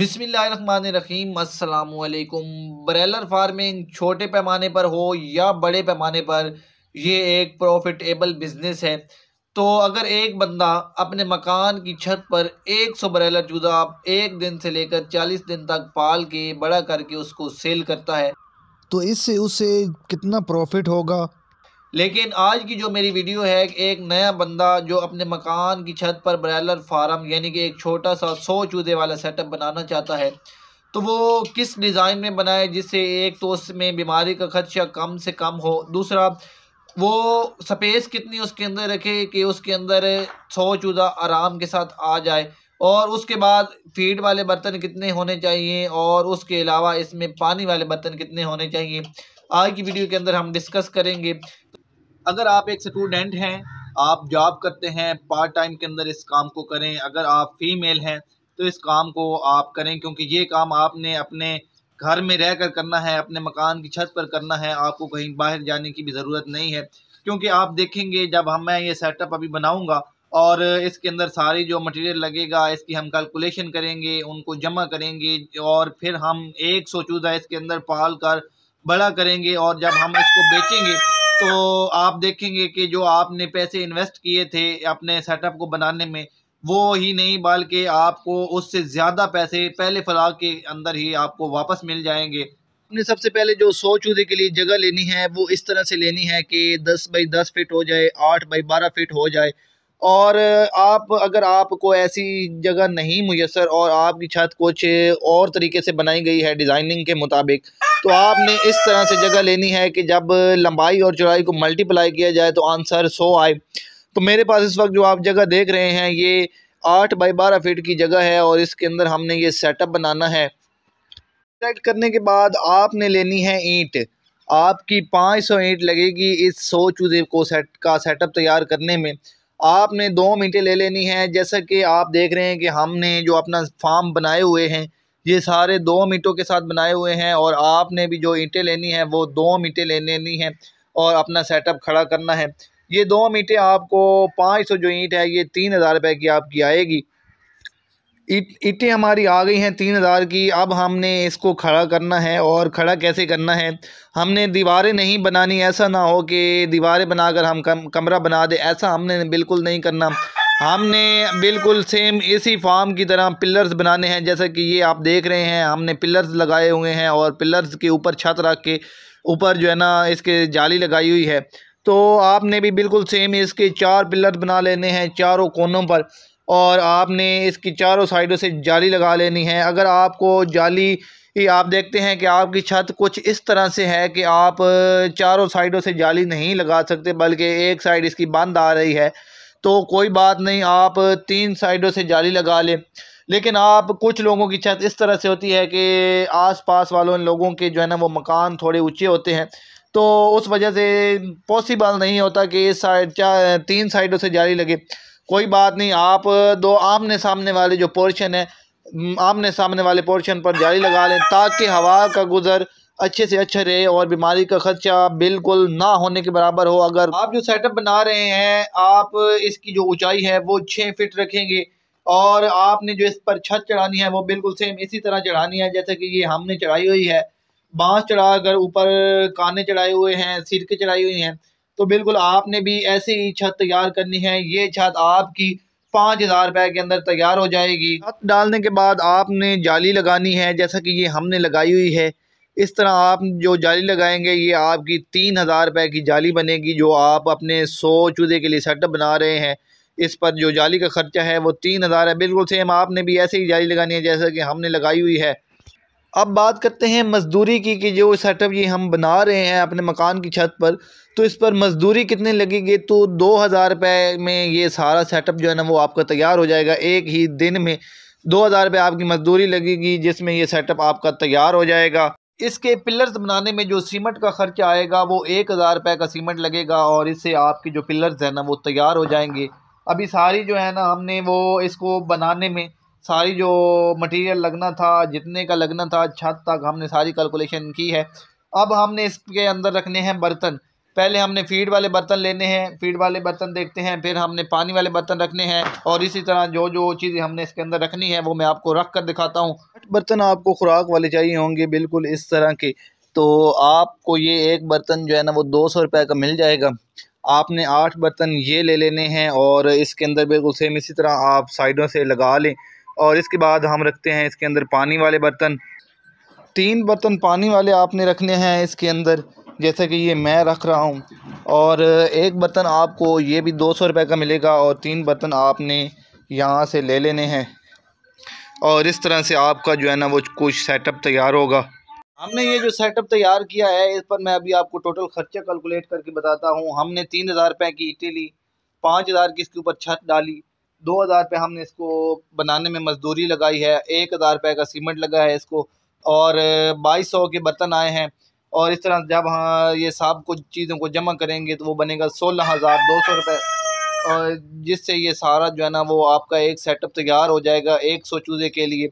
बिस्मिल्लाहिर्रहमानिर्रहीम। अस्सलाम वालेकुम। ब्रायलर फार्मिंग छोटे पैमाने पर हो या बड़े पैमाने पर, ये एक प्रॉफिटेबल बिज़नेस है। तो अगर एक बंदा अपने मकान की छत पर 100 ब्रायलर चूजा एक दिन से लेकर 40 दिन तक पाल के बड़ा करके उसको सेल करता है तो इससे उसे कितना प्रॉफिट होगा। लेकिन आज की जो मेरी वीडियो है, एक नया बंदा जो अपने मकान की छत पर ब्रायलर फार्म यानी कि एक छोटा सा 100 चूजे वाला सेटअप बनाना चाहता है, तो वो किस डिज़ाइन में बनाए जिससे एक तो उसमें बीमारी का खदशा कम से कम हो, दूसरा वो स्पेस कितनी उसके अंदर रखे कि उसके अंदर 100 चूजा आराम के साथ आ जाए, और उसके बाद फीड वाले बर्तन कितने होने चाहिए, और उसके अलावा इसमें पानी वाले बर्तन कितने होने चाहिए। आज की वीडियो के अंदर हम डिस्कस करेंगे। अगर आप एक स्टूडेंट हैं, आप जॉब करते हैं, पार्ट टाइम के अंदर इस काम को करें। अगर आप फीमेल हैं तो इस काम को आप करें, क्योंकि ये काम आपने अपने घर में रहकर करना है, अपने मकान की छत पर करना है। आपको कहीं बाहर जाने की भी ज़रूरत नहीं है, क्योंकि आप देखेंगे जब मैं ये सेटअप अभी बनाऊंगा और इसके अंदर सारी जो मटेरियल लगेगा इसकी हम कैलकुलेशन करेंगे, उनको जमा करेंगे और फिर हम 100 चूजा इसके अंदर पाल कर बड़ा करेंगे। और जब हम इसको बेचेंगे तो आप देखेंगे कि जो आपने पैसे इन्वेस्ट किए थे अपने सेटअप को बनाने में, वो ही नहीं बल्कि आपको उससे ज़्यादा पैसे पहले फलाह के अंदर ही आपको वापस मिल जाएंगे। हमने सबसे पहले जो 100 चूजे के लिए जगह लेनी है वो इस तरह से लेनी है कि 10 बाई 10 फिट हो जाए, 8 बाई 12 फिट हो जाए। और आप अगर आपको ऐसी जगह नहीं मुयसर और आपकी छत कुछ और तरीके से बनाई गई है डिज़ाइनिंग के मुताबिक, तो आपने इस तरह से जगह लेनी है कि जब लंबाई और चौड़ाई को मल्टीप्लाई किया जाए तो आंसर 100 आए। तो मेरे पास इस वक्त जो आप जगह देख रहे हैं ये 8 बाई 12 फीट की जगह है और इसके अंदर हमने ये सेटअप बनाना है। सेट करने के बाद आपने लेनी है ईंट। आपकी 500 ईंट लगेगी इस 100 चूजे को सेटअप तैयार करने में। आपने 2 मीटें ले लेनी है। जैसा कि आप देख रहे हैं कि हमने जो अपना फार्म बनाए हुए हैं ये सारे 2 मीटों के साथ बनाए हुए हैं, और आपने भी जो ईंटें लेनी है वो 2 मीटें ले लेनी है और अपना सेटअप खड़ा करना है। ये 2 मीटें आपको 500 जो ईंट है ये 3000 रुपये की आपकी आएगी। ईंटें हमारी आ गई हैं 3000 की। अब हमने इसको खड़ा करना है, और खड़ा कैसे करना है, हमने दीवारें नहीं बनानी। ऐसा ना हो कि दीवारें बनाकर हम कमरा बना दें, ऐसा हमने बिल्कुल नहीं करना। हमने बिल्कुल सेम इसी फार्म की तरह पिलर्स बनाने हैं। जैसा कि ये आप देख रहे हैं हमने पिलर्स लगाए हुए हैं, और पिलर्स के ऊपर छत रख के ऊपर जो है ना इसके जाली लगाई हुई है। तो आपने भी बिल्कुल सेम इसके 4 पिलर्स बना लेने हैं चारों कोनों पर, और आपने इसकी चारों साइडों से जाली लगा लेनी है। अगर आपको जाली आप देखते हैं कि आपकी छत कुछ इस तरह से है कि आप चारों साइडों से जाली नहीं लगा सकते, बल्कि एक साइड इसकी बंद आ रही है, तो कोई बात नहीं, आप 3 साइडों से जाली लगा लें। लेकिन आप कुछ लोगों की छत इस तरह से होती है कि आसपास वालों लोगों के जो है ना वो मकान थोड़े ऊंचे होते हैं, तो उस वजह से पॉसिबल नहीं होता कि इस साइड 3 साइडों से जाली लगे। कोई बात नहीं, आप 2 आमने सामने वाले जो पोर्शन है आमने सामने वाले पोर्शन पर जाली लगा लें, ताकि हवा का गुजर अच्छे से अच्छा रहे और बीमारी का खदशा बिल्कुल ना होने के बराबर हो। अगर आप जो सेटअप बना रहे हैं आप इसकी जो ऊंचाई है वो 6 फिट रखेंगे, और आपने जो इस पर छत चढ़ानी है वो बिल्कुल सेम इसी तरह चढ़ानी है जैसे कि ये हमने चढ़ाई हुई है। बांस चढ़ाकर ऊपर काने चढ़ाए हुए हैं, सिरके चढ़ाई हुई हैं, तो बिल्कुल आपने भी ऐसे ही छत तैयार करनी है। ये छत आपकी 5000 रुपये के अंदर तैयार हो जाएगी। छत डालने के बाद आपने जाली लगानी है जैसा कि ये हमने लगाई हुई है। इस तरह आप जो जाली लगाएंगे ये आपकी 3000 रुपये की जाली बनेगी, जो आप अपने 100 चूजे के लिए सेटअप बना रहे हैं। इस पर जो जाली का खर्चा है वो 3000 है। बिल्कुल सेम आपने भी ऐसे ही जाली लगानी है जैसा कि हमने लगाई हुई है। अब बात करते हैं मज़दूरी की, कि जो सेटअप ये हम बना रहे हैं अपने मकान की छत पर, तो इस पर मज़दूरी कितने लगेगी। तो 2000 रुपये में ये सारा सेटअप जो है ना वो आपका तैयार हो जाएगा। एक ही दिन में 2000 रुपये आपकी मज़दूरी लगेगी, जिसमें ये सेटअप आपका तैयार हो जाएगा। इसके पिलर्स बनाने में जो सीमेंट का खर्चा आएगा वो 1000 रुपये का सीमेंट लगेगा, और इससे आपके जो पिलर्स हैं ना वो तैयार हो जाएंगे। अभी सारी जो है ना हमने वो इसको बनाने में सारी जो मटेरियल लगना था, जितने का लगना था छत तक, हमने सारी कैलकुलेशन की है। अब हमने इसके अंदर रखने हैं बर्तन। पहले हमने फीड वाले बर्तन लेने हैं, फीड वाले बर्तन देखते हैं, फिर हमने पानी वाले बर्तन रखने हैं और इसी तरह जो जो चीज़ें हमने इसके अंदर रखनी है वो मैं आपको रख कर दिखाता हूँ। बर्तन आपको खुराक वाले चाहिए होंगे बिल्कुल इस तरह के, तो आपको ये एक बर्तन जो है ना वो 200 रुपये का मिल जाएगा। आपने 8 बर्तन ये ले लेने हैं और इसके अंदर बिल्कुल सेम इसी तरह आप साइडों से लगा लें। और इसके बाद हम रखते हैं इसके अंदर पानी वाले बर्तन। 3 बर्तन पानी वाले आपने रखने हैं इसके अंदर, जैसे कि ये मैं रख रहा हूँ। और 1 बर्तन आपको ये भी 200 रुपये का मिलेगा और 3 बर्तन आपने यहाँ से ले लेने हैं। और इस तरह से आपका जो है ना वो कुछ सेटअप तैयार होगा। हमने ये जो सेटअप तैयार किया है इस पर मैं अभी आपको टोटल खर्चा कैलकुलेट करके बताता हूँ। हमने 3000 रुपये की ईंटें ली, 5000 की इसके ऊपर छत डाली, 2000 रुपये हमने इसको बनाने में मजदूरी लगाई है, 1000 रुपये का सीमेंट लगा है इसको, और 2200 के बर्तन आए हैं। और इस तरह जब ये सब कुछ चीज़ों को जमा करेंगे तो वो बनेगा 16200 रुपये, और जिससे ये सारा जो है ना वो आपका एक सेटअप तैयार हो जाएगा 100 चूज़े के लिए।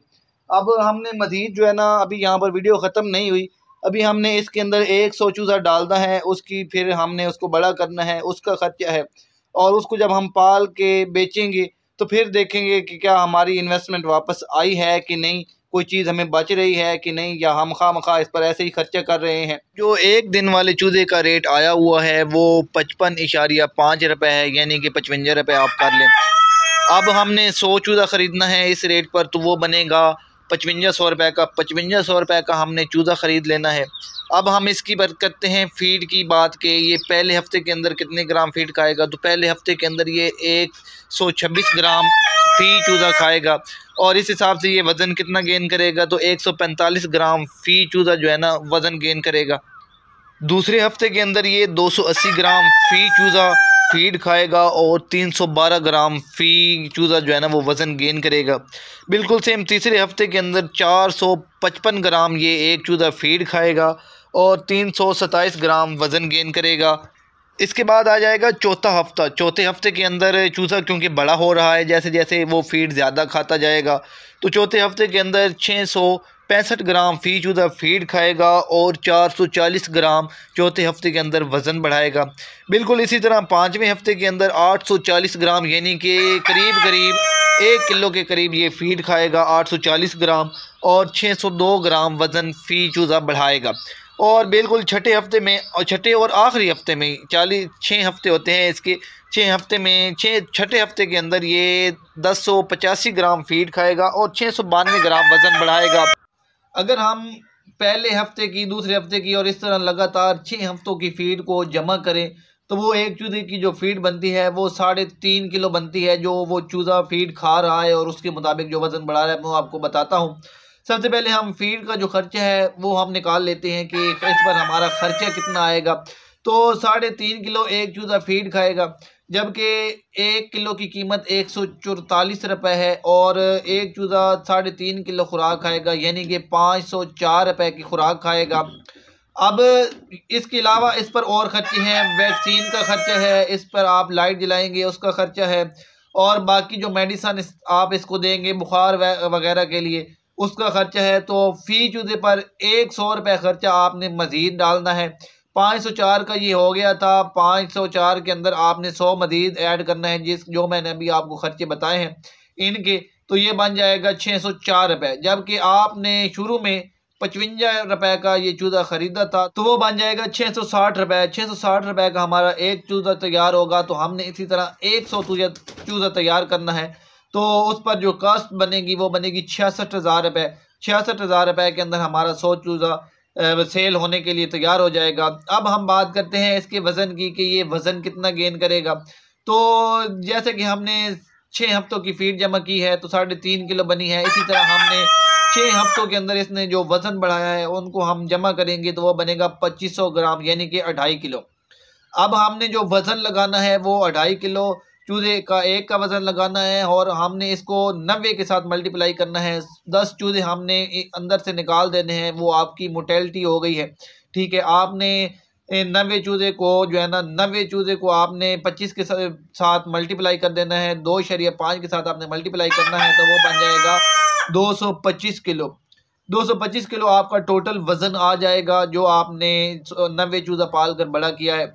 अब हमने मज़ीद जो है ना अभी यहाँ पर वीडियो ख़त्म नहीं हुई, अभी हमने इसके अंदर 100 चूज़ा डालना है, उसकी फिर हमने उसको बड़ा करना है, उसका ख़र्चा है। और उसको जब हम पाल के बेचेंगे तो फिर देखेंगे कि क्या हमारी इन्वेस्टमेंट वापस आई है कि नहीं, कोई चीज़ हमें बच रही है कि नहीं, या हम खामखा इस पर ऐसे ही खर्चा कर रहे हैं। जो 1 दिन वाले चूज़े का रेट आया हुआ है वो 55.5 रुपये है, यानी कि 55 रुपये आप कर लें। अब हमने 100 चूज़ा ख़रीदना है इस रेट पर, तो वो बनेगा 5500 रुपये का। 5500 रुपये का हमने चूज़ा ख़रीद लेना है। अब हम इसकी बात करते हैं फ़ीड की बात के, ये पहले हफ़्ते के अंदर कितने ग्राम फ़ीड खाएगा, तो पहले हफ़्ते के अंदर ये 126 ग्राम फ़ी चूज़ा खाएगा। और इस हिसाब से ये वज़न कितना गेन करेगा, तो 145 ग्राम फ़ी चूज़ा जो है ना वज़न गेन करेगा। दूसरे हफ्ते के अंदर ये 280 ग्राम फ़ी चूज़ा फीड खाएगा और 312 ग्राम फ़ी चूज़ा जो है ना वो वज़न गेन करेगा। बिल्कुल सेम तीसरे हफ्ते के अंदर 455 ग्राम ये 1 चूज़ा फीड खाएगा और 327 ग्राम वज़न गेन करेगा। इसके बाद आ जाएगा चौथा हफ्ता। चौथे हफ्ते के अंदर चूज़ा क्योंकि बड़ा हो रहा है, जैसे जैसे वो फीड ज़्यादा खाता जाएगा, तो चौथे हफ्ते के अंदर 665 ग्राम फ़ी चूज़ा फीड खाएगा और 440 ग्राम चौथे हफ्ते के अंदर वज़न बढ़ाएगा। बिल्कुल इसी तरह पाँचवें हफ्ते के अंदर 840 ग्राम यानी कि करीब करीब 1 किलो के करीब ये फ़ीड खाएगा, 840 ग्राम और 602 ग्राम वज़न फ़ी चूज़ा बढ़ाएगा। और बिल्कुल छठे हफ्ते में, और छठे और आखिरी हफ्ते में 6 हफ्ते होते हैं इसके, 6 हफ्ते में छठे हफ्ते के अंदर ये 1085 ग्राम फ़ीड खाएगा और 692 ग्राम वज़न बढ़ाएगा। अगर हम पहले हफ्ते की, दूसरे हफ्ते की और इस तरह लगातार 6 हफ्तों की फ़ीड को जमा करें तो वो 1 चूज़े की जो फ़ीड बनती है वो 3.5 किलो बनती है, जो वो चूज़ा फ़ीड खा रहा है। और उसके मुताबिक जो वज़न बढ़ा रहा है मैं आपको बताता हूँ। सबसे पहले हम फीड का जो खर्चा है वो हम निकाल लेते हैं कि इस पर हमारा खर्चा कितना आएगा। तो 3.5 किलो 1 चूज़ा फीड खाएगा, जबकि 1 किलो की कीमत 144 रुपये है और 1 चूज़ा 3.5 किलो खुराक खाएगा, यानी कि 504 रुपये की खुराक खाएगा। अब इसके अलावा इस पर और ख़र्चे हैं, वैक्सीन का खर्चा है, इस पर आप लाइट जलाएंगे उसका खर्चा है, और बाकी जो मेडिसन आप इसको देंगे बुखार वगैरह के लिए उसका खर्चा है। तो फ़ी चूज़े पर 100 रुपये खर्चा आपने मज़ीद डालना है। 504 का ये हो गया था, 504 के अंदर आपने 100 मज़ीद ऐड करना है, जिस जो मैंने अभी आपको खर्चे बताए हैं इनके, तो ये बन जाएगा 604 रुपये। जबकि आपने शुरू में 55 रुपये का ये चूज़ा ख़रीदा था तो वो बन जाएगा 660 रुपये। 660 रुपये का हमारा 1 चूज़ा तैयार होगा। तो हमने इसी तरह 100 चूज़ा तैयार करना है, तो उस पर जो कास्ट बनेगी वो बनेगी 66000 रुपये। 66000 रुपये के अंदर हमारा 100 चूज़ा सेल होने के लिए तैयार हो जाएगा। अब हम बात करते हैं इसके वज़न की कि ये वज़न कितना गेन करेगा। तो जैसे कि हमने 6 हफ्तों की फ़ीड जमा की है तो 3.5 किलो बनी है, इसी तरह हमने 6 हफ्तों के अंदर इसने जो वज़न बढ़ाया है उनको हम जमा करेंगे तो वह बनेगा 2500 ग्राम यानी कि 2.5 किलो। अब हमने जो वज़न लगाना है वो 2.5 किलो चूज़े का एक का वज़न लगाना है और हमने इसको 90 के साथ मल्टीप्लाई करना है। 10 चूज़े हमने अंदर से निकाल देने हैं, वो आपकी मोटेलिटी हो गई है। ठीक है, आपने 90 चूज़े को जो है ना 90 चूज़े को आपने 25 के साथ मल्टीप्लाई कर देना है, 2.5 के साथ आपने मल्टीप्लाई करना है तो वो बन जाएगा 225 किलो। 225 किलो आपका टोटल वज़न आ जाएगा जो आपने 90 चूज़ा पाल कर बड़ा किया है।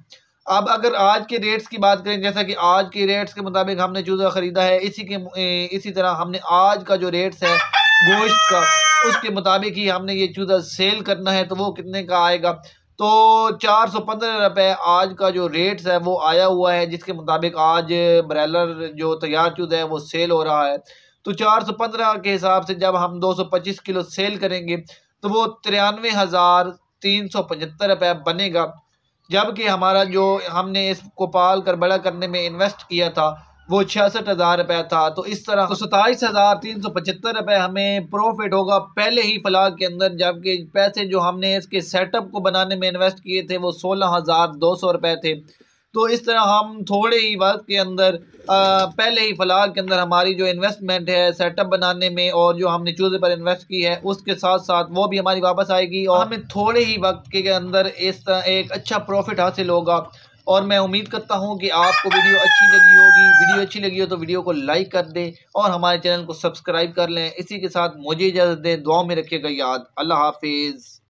अब अगर आज के रेट्स की बात करें, जैसा कि आज के रेट्स के मुताबिक हमने चूज़ा ख़रीदा है, इसी तरह हमने आज का जो रेट्स है गोश्त का, उसके मुताबिक ही हमने ये चूज़ा सेल करना है। तो वो कितने का आएगा, तो 415 रुपये आज का जो रेट्स है वो आया हुआ है, जिसके मुताबिक आज ब्रायलर जो तैयार चूज़ा है वो सेल हो रहा है। तो 415 के हिसाब से जब हम 225 किलो सेल करेंगे तो वो 93,375 रुपये बनेगा, जबकि हमारा जो हमने इसको पाल कर बड़ा करने में इन्वेस्ट किया था वो 66,000 रुपये था। तो इस तरह 27,375 रुपये हमें प्रॉफिट होगा पहले ही फलाग के अंदर, जबकि पैसे जो हमने इसके सेटअप को बनाने में इन्वेस्ट किए थे वो 16,200 रुपये थे। तो इस तरह हम थोड़े ही वक्त के अंदर पहले ही फलाह के अंदर हमारी जो इन्वेस्टमेंट है सेटअप बनाने में और जो हमने चूज़े पर इन्वेस्ट की है उसके साथ साथ वो भी हमारी वापस आएगी और हमें थोड़े ही वक्त के अंदर इस तरह एक अच्छा प्रॉफिट हासिल होगा। और मैं उम्मीद करता हूं कि आपको वीडियो अच्छी लगी होगी। वीडियो अच्छी लगी हो तो वीडियो को लाइक कर दें और हमारे चैनल को सब्सक्राइब कर लें। इसी के साथ मुझे इजाज़त दें, दुआ में रखिएगा याद। अल्लाह हाफिज़।